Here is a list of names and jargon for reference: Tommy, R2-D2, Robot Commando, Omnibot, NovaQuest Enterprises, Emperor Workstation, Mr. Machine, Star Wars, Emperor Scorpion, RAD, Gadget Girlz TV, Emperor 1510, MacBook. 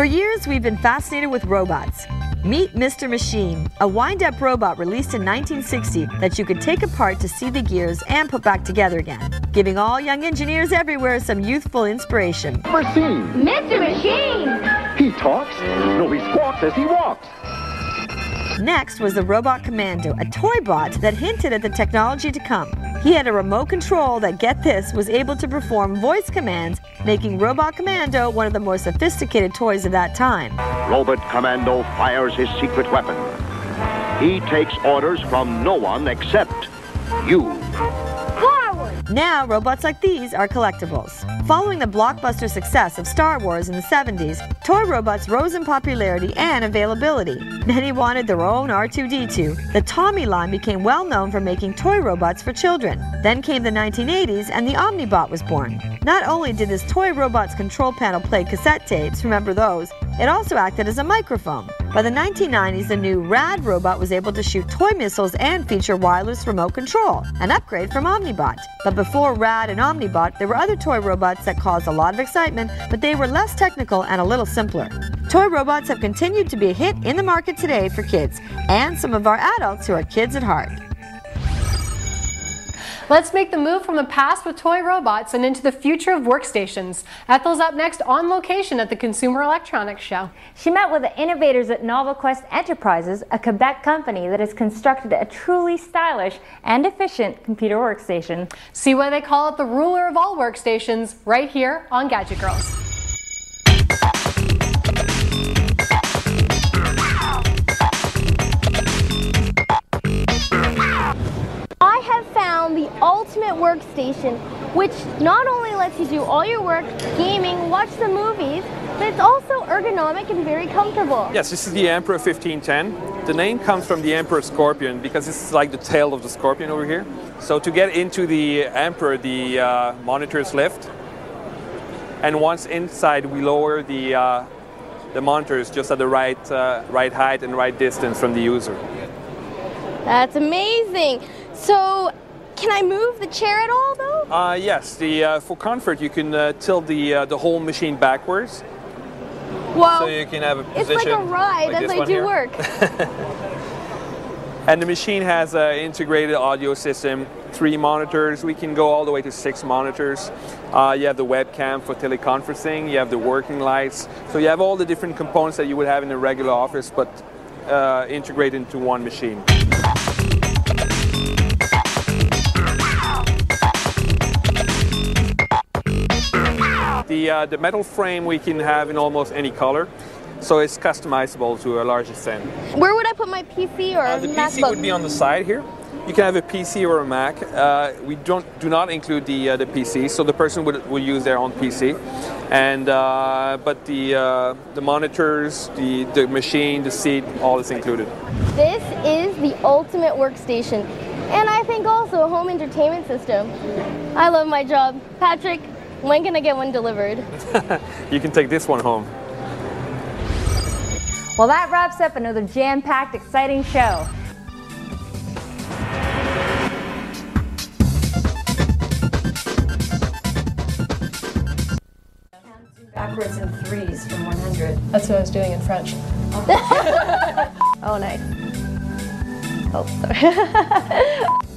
For years, we've been fascinated with robots. Meet Mr. Machine, a wind-up robot released in 1960 that you could take apart to see the gears and put back together again, giving all young engineers everywhere some youthful inspiration. Machine! Mr. Machine! He talks. No, he squawks as he walks. Next was the Robot Commando, a toy bot that hinted at the technology to come. He had a remote control that, get this, was able to perform voice commands, making Robot Commando one of the more sophisticated toys of that time. Robot Commando fires his secret weapon. He takes orders from no one except you. Now, robots like these are collectibles. Following the blockbuster success of Star Wars in the 70s, toy robots rose in popularity and availability. Many wanted their own R2-D2. The Tommy line became well known for making toy robots for children. Then came the 1980s and the Omnibot was born. Not only did this toy robot's control panel play cassette tapes, remember those, it also acted as a microphone. By the 1990s, the new RAD robot was able to shoot toy missiles and feature wireless remote control, an upgrade from Omnibot. But before RAD and Omnibot, there were other toy robots that caused a lot of excitement, but they were less technical and a little simpler. Toy robots have continued to be a hit in the market today for kids and some of our adults who are kids at heart. Let's make the move from the past with toy robots and into the future of workstations. Ethel's up next on location at the Consumer Electronics Show. She met with the innovators at NovaQuest Enterprises, a Quebec company that has constructed a truly stylish and efficient computer workstation. See why they call it the ruler of all workstations right here on Gadget Girls. The ultimate workstation, which not only lets you do all your work, gaming, watch the movies, but it's also ergonomic and very comfortable. Yes, this is the Emperor 1510. The name comes from the Emperor Scorpion because this is like the tail of the scorpion over here. So to get into the Emperor, the monitor is left, and once inside, we lower the monitors just at the right height and right distance from the user. That's amazing. So. Can I move the chair at all, though? Yes. For comfort, you can tilt the whole machine backwards. Wow. So you can have a position. It's like a ride as I do work. And the machine has an integrated audio system, 3 monitors. We can go all the way to 6 monitors. You have the webcam for teleconferencing. You have the working lights. So you have all the different components that you would have in a regular office, but integrated into one machine. The metal frame we can have in almost any color, so it's customizable to a large extent. Where would I put my PC or the MacBook? The PC would be on the side here. You can have a PC or a Mac. We do not include the PC, so the person would use their own PC. And but the monitors, the machine, the seat, all is included. This is the ultimate workstation, and I think also a home entertainment system. I love my job, Patrick. When can I get one delivered? You can take this one home. Well, that wraps up another jam-packed, exciting show. Backwards in 3s from 100. That's what I was doing in French. Oh, nice. Oh, sorry.